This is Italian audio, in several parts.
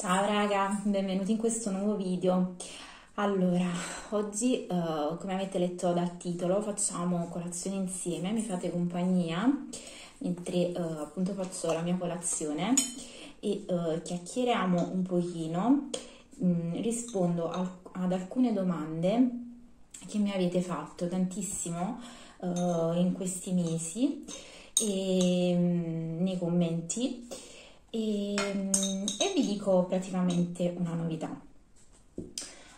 Ciao raga, benvenuti in questo nuovo video. Allora, oggi come avete letto dal titolo facciamo colazione insieme, mi fate compagnia mentre appunto faccio la mia colazione e chiacchieriamo un pochino, rispondo ad alcune domande che mi avete fatto tantissimo in questi mesi e nei commenti. E vi dico praticamente una novità.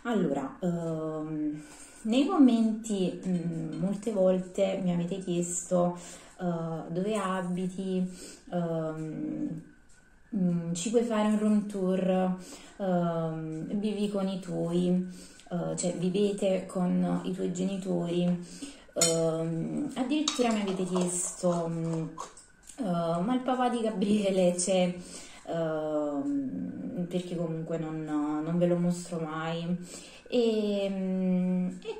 Allora, nei commenti molte volte mi avete chiesto dove abiti, ci puoi fare un room tour, vivi con i tuoi, cioè vivete con i tuoi genitori, addirittura mi avete chiesto ma il papà di Gabriele c'è, perché comunque non ve lo mostro mai e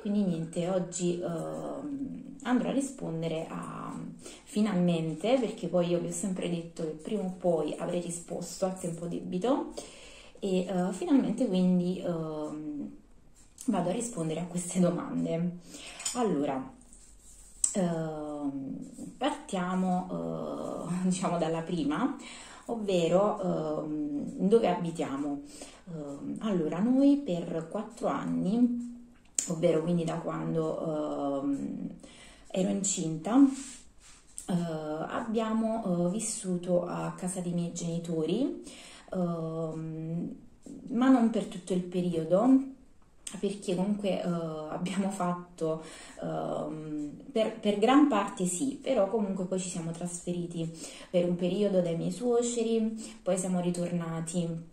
quindi niente, oggi andrò a rispondere finalmente, perché poi io vi ho sempre detto che prima o poi avrei risposto a tempo debito e finalmente quindi vado a rispondere a queste domande. Allora, partiamo diciamo dalla prima, ovvero dove abitiamo. Allora, noi per 4 anni, ovvero quindi da quando ero incinta, abbiamo vissuto a casa dei miei genitori, ma non per tutto il periodo, perché comunque abbiamo fatto, per gran parte sì, però comunque poi ci siamo trasferiti per un periodo dai miei suoceri, poi siamo ritornati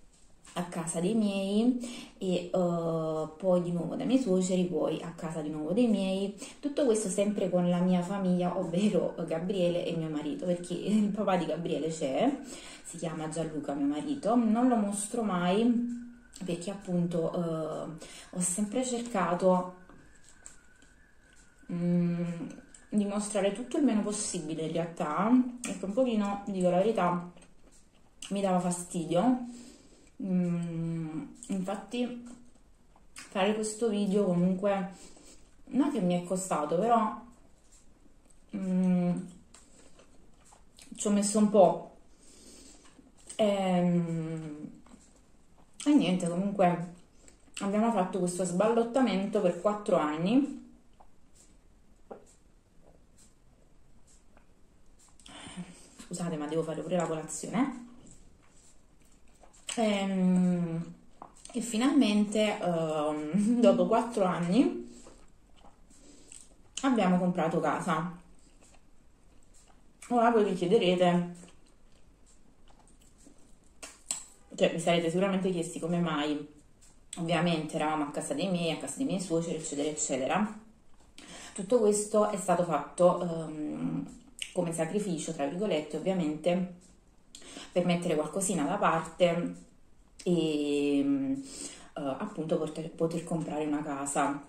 a casa dei miei e poi di nuovo dai miei suoceri, poi a casa di nuovo dei miei, tutto questo sempre con la mia famiglia, ovvero Gabriele e mio marito, perché il papà di Gabriele c'è, si chiama Gianluca mio marito, non lo mostro mai, perché appunto ho sempre cercato di mostrare tutto il meno possibile in realtà, perché un pochino, dico la verità, mi dava fastidio, infatti fare questo video comunque non è che mi è costato, però ci ho messo un po'. E niente, comunque abbiamo fatto questo sballottamento per 4 anni. Scusate, ma devo fare pure la colazione. E finalmente, dopo 4 anni, abbiamo comprato casa. Ora voi vi chiederete... Cioè, vi sarete sicuramente chiesti come mai, ovviamente eravamo a casa dei miei suoceri, eccetera, eccetera. Tutto questo è stato fatto come sacrificio, tra virgolette, ovviamente, per mettere qualcosina da parte e appunto poter comprare una casa.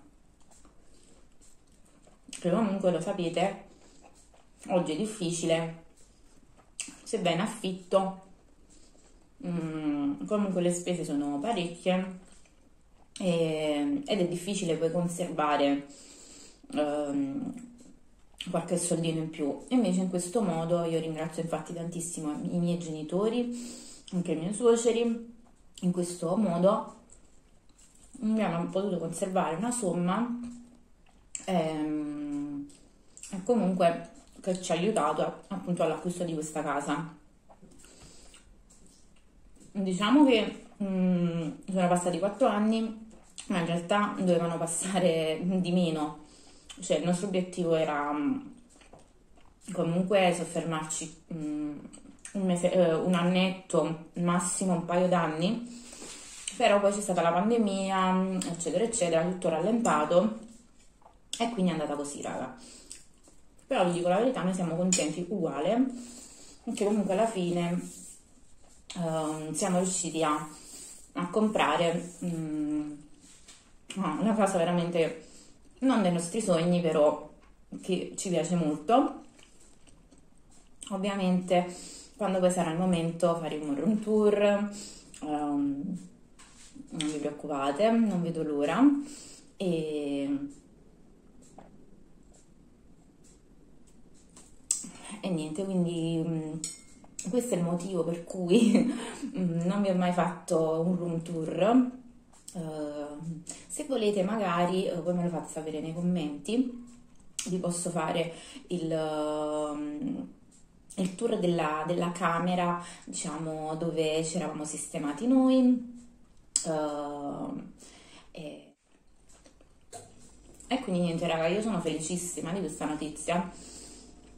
Che comunque, lo sapete, oggi è difficile, sebbene affitto, comunque le spese sono parecchie ed è difficile poi conservare qualche soldino in più. Invece in questo modo io ringrazio infatti tantissimo i miei genitori, anche i miei suoceri, in questo modo abbiamo potuto conservare una somma e comunque che ci ha aiutato appunto all'acquisto di questa casa. Diciamo che sono passati 4 anni, ma in realtà dovevano passare di meno, cioè il nostro obiettivo era comunque soffermarci un annetto, massimo un paio d'anni, però poi c'è stata la pandemia, eccetera, eccetera, tutto rallentato e quindi è andata così, raga. Però vi dico la verità, noi siamo contenti uguale, perché comunque alla fine... siamo riusciti a comprare una casa veramente non dei nostri sogni, però che ci piace molto. Ovviamente quando poi sarà il momento faremo un room tour, non vi preoccupate, non vedo l'ora. E niente, quindi questo è il motivo per cui non vi ho mai fatto un room tour. Se volete magari, poi me lo fate sapere nei commenti, vi posso fare il tour della camera, diciamo, dove ci eravamo sistemati noi. E quindi niente raga, io sono felicissima di questa notizia,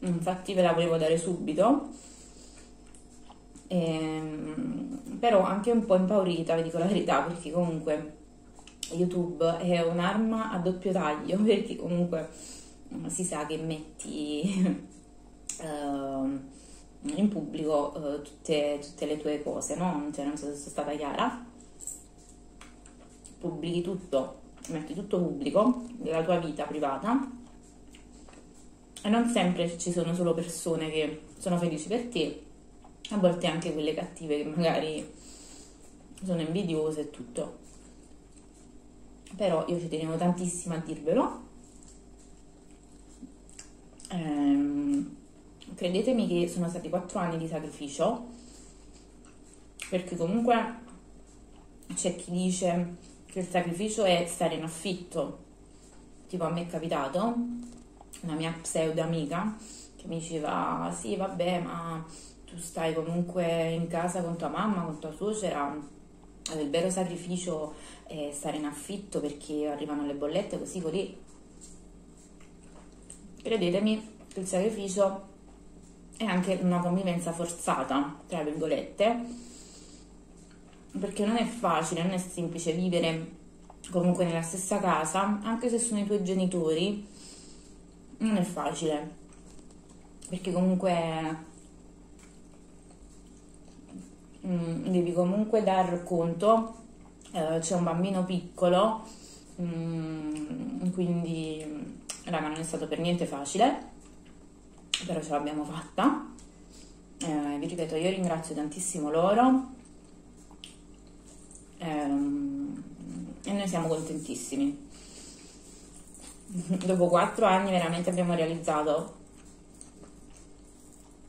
infatti ve la volevo dare subito, però anche un po' impaurita, vi dico la verità, perché comunque YouTube è un'arma a doppio taglio, perché comunque si sa che metti in pubblico tutte le tue cose, no? Cioè, non so se sono stata chiara, pubblichi tutto, metti tutto pubblico della tua vita privata, e non sempre ci sono solo persone che sono felici per te, a volte anche quelle cattive che magari sono invidiose e tutto. Però io ci tenevo tantissimo a dirvelo, credetemi che sono stati 4 anni di sacrificio, perché comunque c'è chi dice che il sacrificio è stare in affitto. Tipo, a me è capitato una mia pseudo amica che mi diceva: sì vabbè, ma tu stai comunque in casa con tua mamma, con tua suocera, il vero sacrificio è stare in affitto, perché arrivano le bollette, così così. Credetemi che il sacrificio è anche una convivenza forzata, tra virgolette, perché non è facile, non è semplice vivere comunque nella stessa casa, anche se sono i tuoi genitori, non è facile, perché comunque devi comunque dar conto, c'è un bambino piccolo, quindi raga, non è stato per niente facile, però ce l'abbiamo fatta. Vi ripeto, io ringrazio tantissimo loro, e noi siamo contentissimi. Dopo 4 anni veramente abbiamo realizzato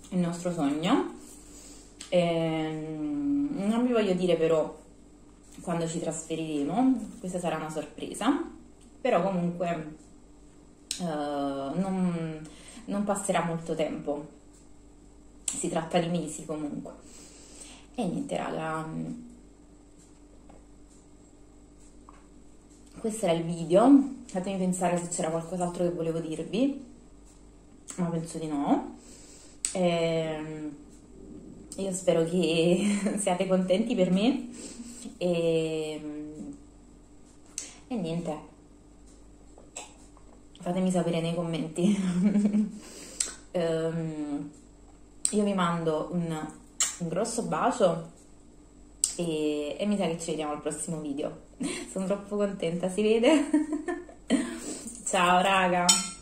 il nostro sogno. Non vi voglio dire però quando ci trasferiremo, questa sarà una sorpresa, però comunque non passerà molto tempo, si tratta di mesi comunque. E niente raga, questo era il video, fatemi pensare se c'era qualcos'altro che volevo dirvi, ma penso di no. Io spero che siate contenti per me, e niente, fatemi sapere nei commenti. Io vi mando un grosso bacio, e mi sa che ci vediamo al prossimo video. Sono troppo contenta, si vede? Ciao raga!